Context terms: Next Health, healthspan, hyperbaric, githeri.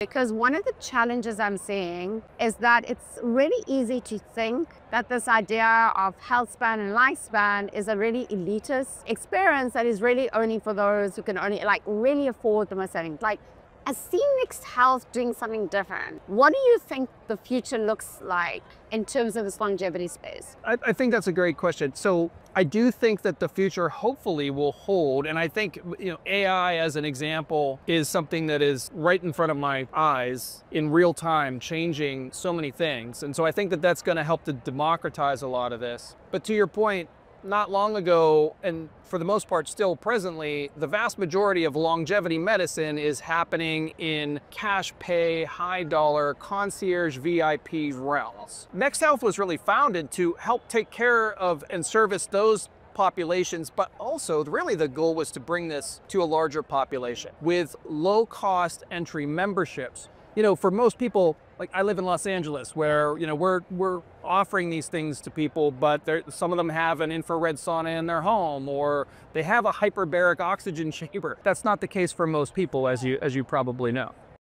Because one of the challenges I'm seeing is that it's really easy to think that this idea of health span and lifespan is a really elitist experience that is really only for those who can only really afford the most savings. I see Next Health doing something different. What do you think the future looks like in terms of this longevity space? I think that's a great question. So I do think that the future hopefully will hold, and I think AI as an example is something that is right in front of my eyes in real time, changing so many things. And so I think that that's going to help to democratize a lot of this. But to your point, not long ago, and for the most part still presently, the vast majority of longevity medicine is happening in cash pay, high dollar, concierge VIP realms. Next Health was really founded to help take care of and service those populations, but also really the goal was to bring this to a larger population with low cost entry memberships. For most people, I live in Los Angeles, where we're offering these things to people, but some of them have an infrared sauna in their home, or they have a hyperbaric oxygen chamber. That's not the case for most people, as you probably know.